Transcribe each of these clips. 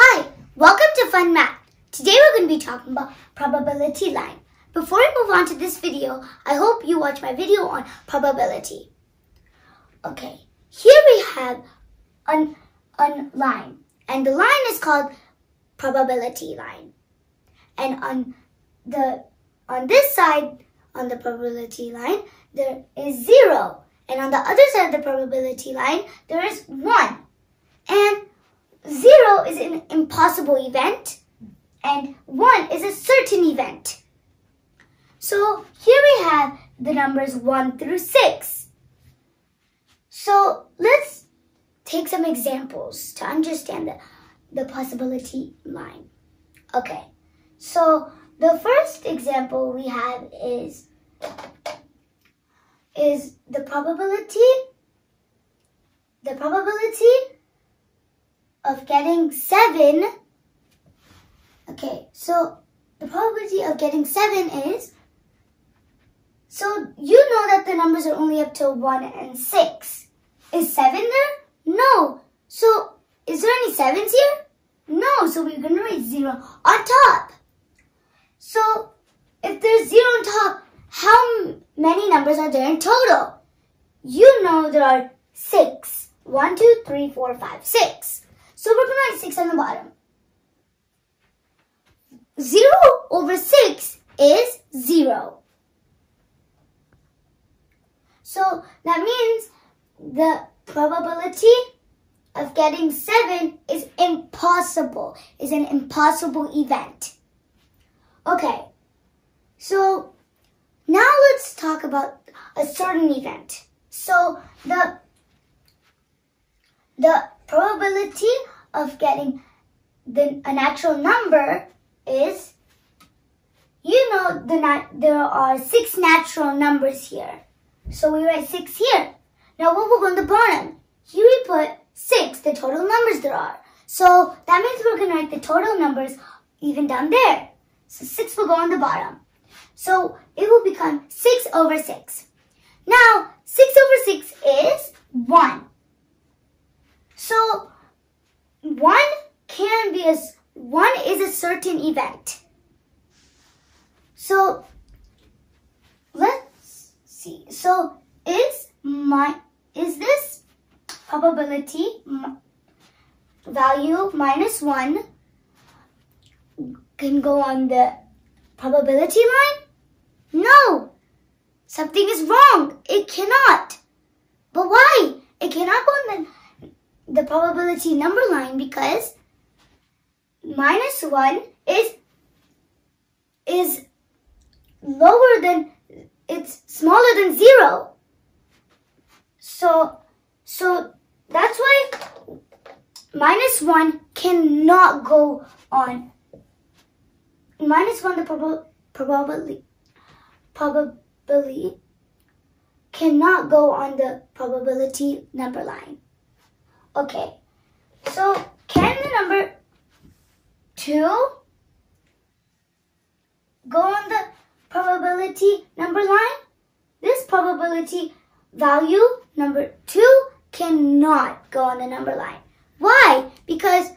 Hi, welcome to Fun Math. Today we're going to be talking about probability line. Before I move on to this video, I hope you watch my video on probability. Okay, here we have a line, and the line is called probability line. And on this side, on the probability line, there is 0. And on the other side of the probability line, there is 1. And 0 is an impossible event, and 1 is a certain event. So here we have the numbers 1 through 6. So let's take some examples to understand the possibility line. Okay, so the first example we have is the probability of getting 7. Okay, so the probability of getting 7 is, so you know that the numbers are only up to 1 and 6. Is 7 there? No. So is there any 7s here? No. So we're going to write 0 on top. So if there's 0 on top, how many numbers are there in total? You know there are 6. 1, 2, 3, 4, 5, 6. So we're going to write 6 on the bottom. 0 over 6 is 0. So that means the probability of getting 7 is impossible. Is an impossible event. Okay. So now let's talk about a certain event. So the probability of getting an actual number is, you know, there are 6 natural numbers here. So we write 6 here. Now what will go on the bottom? Here we put 6, the total numbers there are. So that means we're going to write the total numbers even down there. So 6 will go on the bottom. So it will become 6 over 6. Now 6 over 6 is 1. So 1 is a certain event. So let's see. So is this probability value minus 1 can go on the probability line? No. Something is wrong. It cannot. But why? It cannot go on the probability number line, because minus 1 is lower than, it's smaller than 0. So that's why minus 1 cannot go on. Minus 1, the probability cannot go on the probability number line. Okay, so can the number 2 go on the probability number line? This probability value, number 2, cannot go on the number line. Why? Because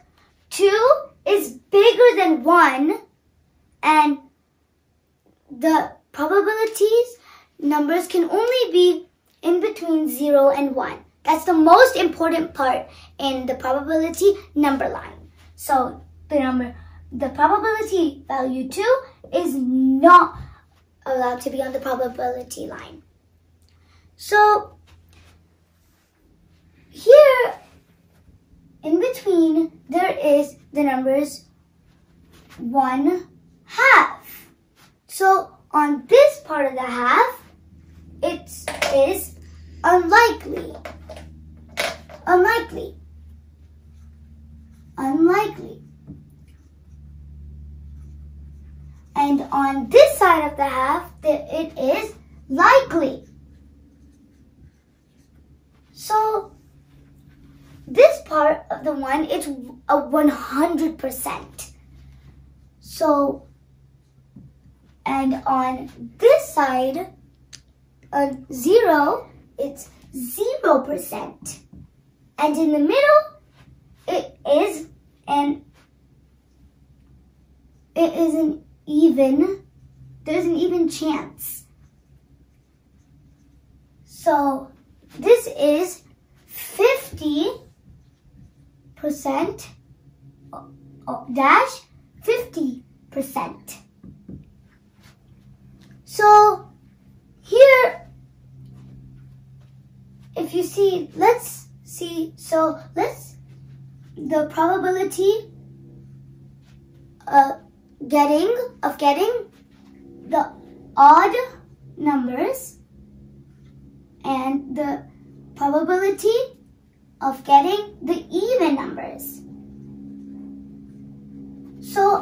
2 is bigger than 1, and the probabilities numbers can only be in between 0 and 1. That's the most important part in the probability number line. So the probability value 2 is not allowed to be on the probability line. So here in between there is the numbers 1/2. So on this part of the half, it is unlikely. And on this side of the half, it is likely. So this part of the 1, it's a 100%. So, and on this side, 0, it's 0%. And in the middle, it is an It isn't even. There's an even chance. So this is 50% dash 50%. So here, if you see, let's see. So let's the probability of getting the odd numbers and the probability of getting the even numbers. So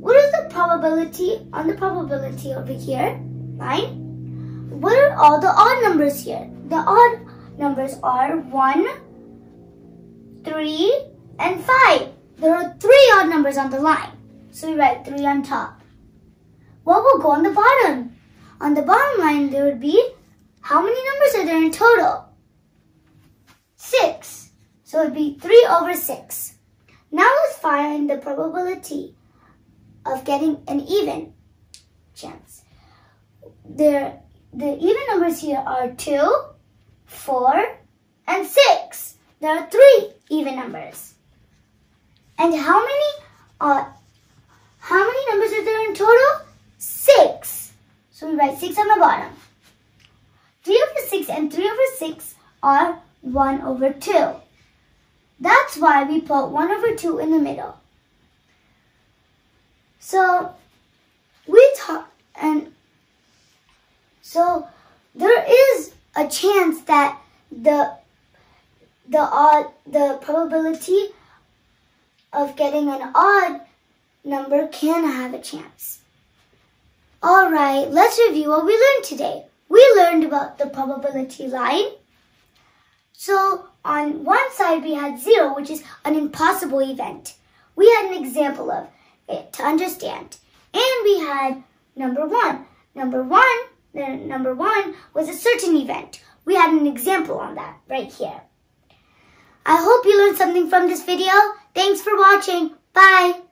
what is the probability on the probability over here? 9. What are all the odd numbers here? The odd numbers are 1, 3, and 5. There are 3 odd numbers on the line. So we write 3 on top. What will go on the bottom? On the bottom line, there would be, how many numbers are there in total? 6. So it would be 3 over 6. Now let's find the probability of getting an even chance. The even numbers here are 2, 4, and 6. There are 3 even numbers. And how many numbers are there in total? 6. So we write 6 on the bottom. 3 over 6 and 3 over 6 are 1 over 2. That's why we put 1 over 2 in the middle. So there is a chance that the probability of getting an odd number can have a chance. All right, let's review what we learned today. We learned about the probability line. So on one side we had 0, which is an impossible event. We had an example of it to understand. And we had number 1. Number one was a certain event. We had an example on that right here. I hope you learned something from this video. Thanks for watching. Bye.